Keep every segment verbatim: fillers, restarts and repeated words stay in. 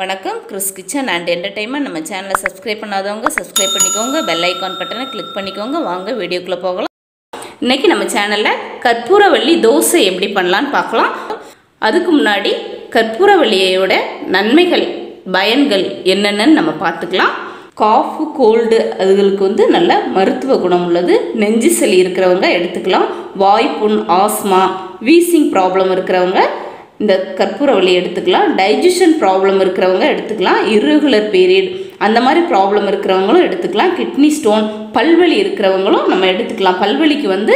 வணக்கம் Chris Kitchen and Entertainment நம்ம சேனலை subscribe பண்ணாதவங்க subscribe பண்ணிக்கோங்க bell icon பட்டனை click பண்ணிக்கோங்க வாங்க வீடியோக்குள்ள போகலாம் இன்னைக்கு நம்ம சேனல்ல கற்பூரவள்ளி தோசை எப்படி பண்ணலாம்னு பார்க்கலாம் அதுக்கு முன்னாடி கற்பூரவள்ளியோட நன்மைகள் பயன்கள் என்னென்னு நம்ம பார்த்துக்கலாம் cough cold அதுகளுக்கு வந்து நல்ல மருத்துவ குணம் உள்ளது நெஞ்சு சளி இருக்கிறவங்க எடுத்துக்கலாம் வாய்ப்புண் ஆஸ்மா வீசிங் problem இருக்கிறவங்க இந்த கற்பூரவள்ளி எடுத்துக்கலாம் டைஜஷன் problem இருக்குறவங்க எடுத்துக்கலாம் irregular period அந்த மாதிரி problem இருக்குறவங்களும் எடுத்துக்கலாம் kidney stone பல்வலி இருக்குறவங்களும் நம்ம எடுத்துக்கலாம் பல்வலிக்கு வந்து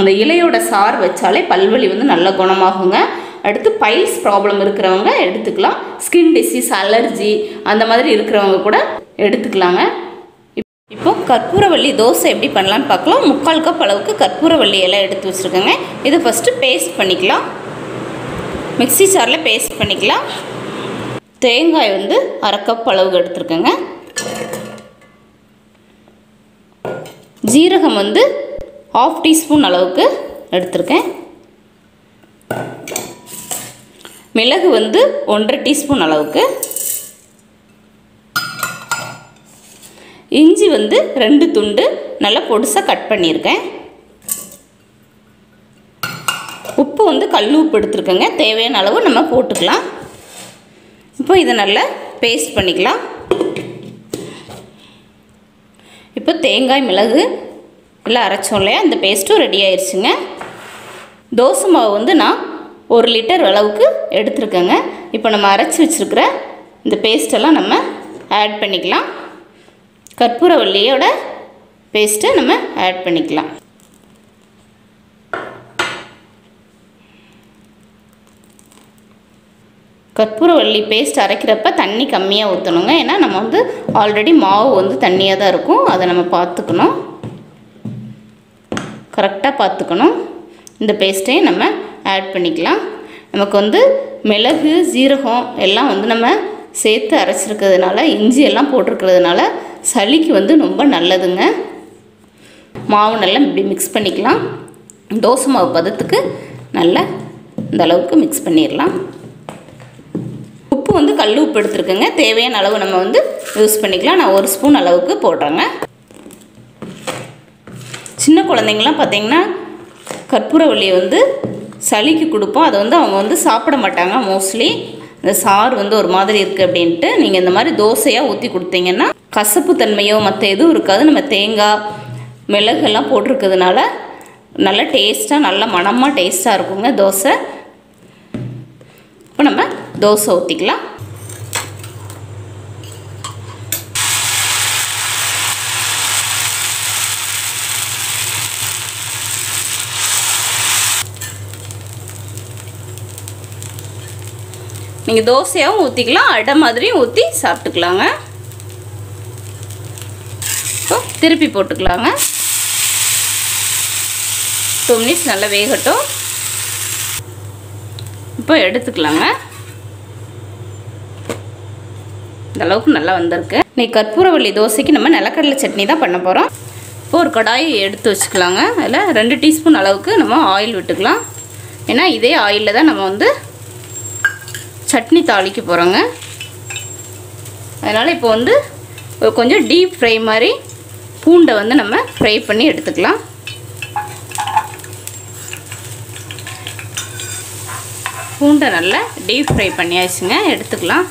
அந்த இலையோட சார் வச்சாலே பல்வலி வந்து நல்ல குணமாகுங்க அடுத்து piles problem இருக்குறவங்க எடுத்துக்கலாம் skin disease allergy அந்த மாதிரி இருக்குறவங்க கூட எடுத்துக்கலாங்க இப்போ கற்பூரவள்ளி தோசை எப்படி பண்ணலாம்னு பார்க்கலாம் முக்கால் கப் அளவுக்கு கற்பூரவள்ளி இலை எடுத்து வச்சிருக்கேங்க இது first paste பண்ணிக்கலாம் மிக்ஸி ஜார்ல பேஸ்ட் பண்ணிக்கலாம் தேங்காய் வந்து அரை கப் அளவுக்கு எடுத்துக்கங்க ஜீரகம் வந்து half டீஸ்பூன் அளவுக்கு எடுத்துக்கேன் மிளகு வந்து one point five டீஸ்பூன் அளவுக்கு இஞ்சி வந்து ரெண்டு துண்டு நல்ல பொடிசா கட் பண்ணியிருக்கேன் உப்பு வந்து கல்லுப்பு எடுத்துக்கங்க தேவையான அளவு நம்ம போட்டுக்கலாம் இப்போ இத நல்லா பேஸ்ட் பண்ணிக்கலாம் இப்போ தேங்காய் மிளகு எல்லாம் அரைச்சோம்ல அந்த பேஸ்ட் ரெடி ஆயிருச்சுங்க தோசை மாவு வந்து நான் one லிட்டர் அளவுக்கு எடுத்துக்கங்க இப்போ நம்ம அரைச்சு வச்சிருக்கிற இந்த பேஸ்ட் எல்லாம் நம்ம ஆட் பண்ணிக்கலாம் கற்பூரவள்ளியோட பேஸ்ட் நம்ம ஆட் பண்ணிக்கலாம் கற்பூரவள்ளி பேஸ்ட் அரைக்கிறப்ப தண்ணி கம்மியா ஊத்தணும்ங்க ஏனா நம்ம வந்து ஆல்ரெடி மாவு வந்து தண்ணியா தான் இருக்கும் அதை நம்ம பார்த்துக்கணும் கரெக்ட்டா பார்த்துக்கணும் இந்த பேஸ்டே நம்ம ஆட் பண்ணிக்கலாம் நமக்கு வந்து மிளகு சீரகம் எல்லாம் வந்து நம்ம சேர்த்து அரைச்சிருக்கிறதுனால இஞ்சி எல்லாம் போட்டுக்கிறதுனால சளிக்கு வந்து ரொம்ப நல்லதுங்க மாவு நல்லா இப்படி mix பண்ணிக்கலாம் தோசை மாவு பதத்துக்கு நல்லா இந்த அளவுக்கு mix பண்ணிரலாம் வந்து கல்லு உப்பு எடுத்துக்கங்க தேவையான அளவு நம்ம வந்து யூஸ் பண்ணிக்கலாம் நான் one ஸ்பூன் அளவுக்கு போடுறேங்க சின்ன குழந்தைங்க எல்லாம் பாத்தீங்கன்னா கற்பூரவள்ளி வந்து சளிக்கு கொடுப்போம் அது வந்து அவங்க வந்து சாப்பிட மாட்டாங்க மோஸ்ட்லி இந்த சார் வந்து ஒரு மாதிரி இருக்கு அப்படினு நீங்க இந்த மாதிரி தோசையா ஊத்தி கொடுத்தீங்கன்னா கசப்பு தன்மையோ மத்த எதுவும் இருக்காது நம்ம தேங்காய் மிளகு எல்லாம் போட்டுக்கிறதுனால நல்ல டேஸ்டா நல்ல மணமா டேஸ்டா இருக்குங்க தோசை இப்போ நம்ம தோசை ஊத்திக்கலாம் நீங்க தோசையாவும் ஊத்திக்கலாம் அடை மாதிரியும் ஊத்தி சாப்பிட்டுக்கலாங்க இப்போ திருப்பி போட்டுக்கலாங்க two நிமிஷம் நல்லா வேகட்டும் இப்போ எடுத்துக்கலாங்க இந்த அளவுக்கு நல்லா வந்திருக்கு நீ கற்பூரவள்ளி தோசைக்கு நம்ம நிலக்கடலை சட்னி தான் பண்ண போறோம் இப்போ ஒரு கடாய் எடுத்து வச்சுக்கலாங்க அதுல two டீஸ்பூன் அளவுக்கு நம்ம ஆயில் விட்டுக்கலாம் ஏனா இதே ஆயில்ல தான் நம்ம வந்து சட்னி தாளிக்க போறோங்க அதனால இப்போ வந்து கொஞ்சம் டீப் ஃப்ரை மாதிரி பூண்டை வந்து நம்ம ஃப்ரை பண்ணி எடுத்துக்கலாம் பூண்டை நல்லா டீப் ஃப்ரை பண்ணியாச்சுங்க எடுத்துக்கலாம்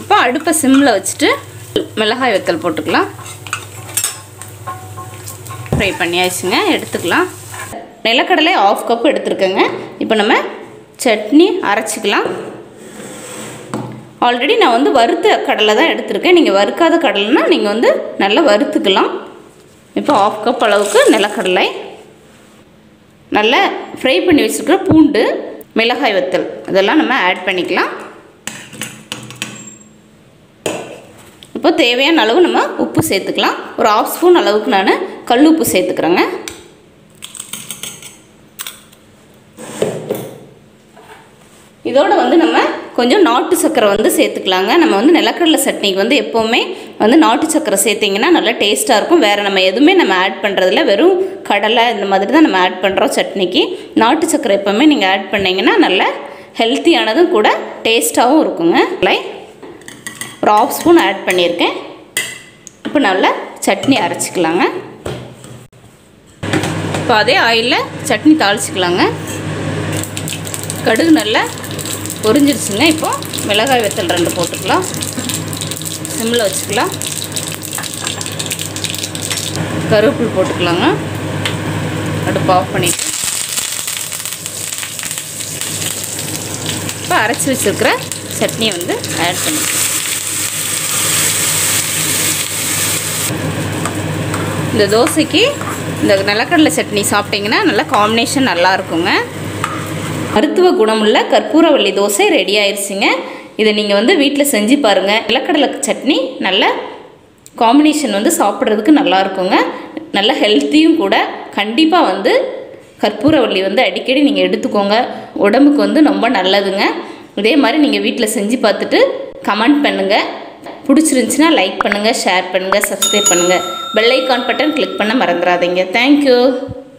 இப்போ அடுப்பை சிம்ல வச்சிட்டு மிளகாய் வத்தல் போட்டுக்கலாம் ஃப்ரை பண்ணியாச்சுங்க எடுத்துக்கலாம் நிலக்கடலை half கப் எடுத்துக்கங்க இப்போ நம்ம சட்னி அரைச்சுக்கலாம் ஆல்ரெடி நான் வந்து வறுத்த கடலை தான் எடுத்துக்கேன் நீங்க வறுக்காத கடலைனா நீங்க வந்து நல்லா வறுத்துக்கலாம் இப்போ half கப் அளவுக்கு நிலக்கடலை நல்லா ஃப்ரை பண்ணி வச்சிருக்கிற பூண்டு மிளகாய் வத்தல் இதெல்லாம் நம்ம ஆட் பண்ணிக்கலாம் இப்போ தேவையான அளவு நம்ம உப்பு சேர்த்துக்கலாம் ஒரு half ஸ்பூன் அளவுக்கு நான் கல்லுப்பு சேர்த்துக்கறேங்க இதோட வந்து நம்ம கொஞ்சம் நாட்டு சக்கரை வந்து சேர்த்துக்கலாங்க. நம்ம வந்து நிலக்கடலை சட்னிக்கு வந்து எப்பவுமே வந்து நாட்டு சக்கரை சேர்த்திங்கன்னா நல்லா டேஸ்ட்டாக இருக்கும். வேறு நம்ம எதுவுமே நம்ம ஆட் பண்ணுறதில்ல, வெறும் கடலை இந்த மாதிரி தான் நம்ம ஆட் பண்ணுறோம் சட்னிக்கு. நாட்டு சக்கரை எப்போவுமே நீங்கள் ஆட் பண்ணிங்கன்னா நல்லா ஹெல்த்தியானதும் கூட டேஸ்ட்டாகவும் இருக்குங்க. ஒரு ஹாஃப் ஸ்பூன் ஆட் பண்ணியிருக்கேன். இப்போ நல்லா சட்னி அரைச்சிக்கலாங்க. இப்போ அதே ஆயிலில் சட்னி தாளிச்சிக்கலாங்க. கடுகு நல்லா பொரிஞ்சிருச்சுங்க. இப்போ மிளகாய் வெத்தல் ரெண்டு போட்டுக்கலாம், சிம்மில் வச்சுக்கலாம். கருவேப்பிலை போட்டுக்கலாங்க. அடுப்பு ஆஃப் பண்ணிட்டு இப்போ அரைச்சி வச்சுருக்கிற சட்னியை வந்து ஆட் பண்ணிக்கலாம். இந்த தோசைக்கு இந்த நிலக்கடலை சட்னி சாப்பிட்டிங்கன்னா நல்லா காம்பினேஷன் நல்லா இருக்குங்க. மருத்துவ குணமுள்ள கற்பூரவள்ளி தோசை ரெடி ஆயிடுச்சுங்க. இதை நீங்கள் வந்து வீட்டில் செஞ்சு பாருங்கள். நிலக்கடலை சட்னி நல்ல காம்பினேஷன் வந்து சாப்பிட்றதுக்கு நல்லா இருக்குங்க. நல்ல ஹெல்த்தியும் கூட. கண்டிப்பாக வந்து கற்பூரவள்ளி வந்து அடிக்கடி நீங்கள் எடுத்துக்கோங்க, உடம்புக்கு வந்து ரொம்ப நல்லதுங்க. இதே மாதிரி நீங்கள் வீட்டில் செஞ்சு பார்த்துட்டு கமெண்ட் பண்ணுங்கள். பிடிச்சிருந்துச்சின்னா லைக் பண்ணுங்கள், ஷேர் பண்ணுங்கள், சப்ஸ்கிரைப் பண்ணுங்கள். பெல் ஐகான் பட்டன் கிளிக் பண்ண மறந்துடாதீங்க. தேங்க்யூ.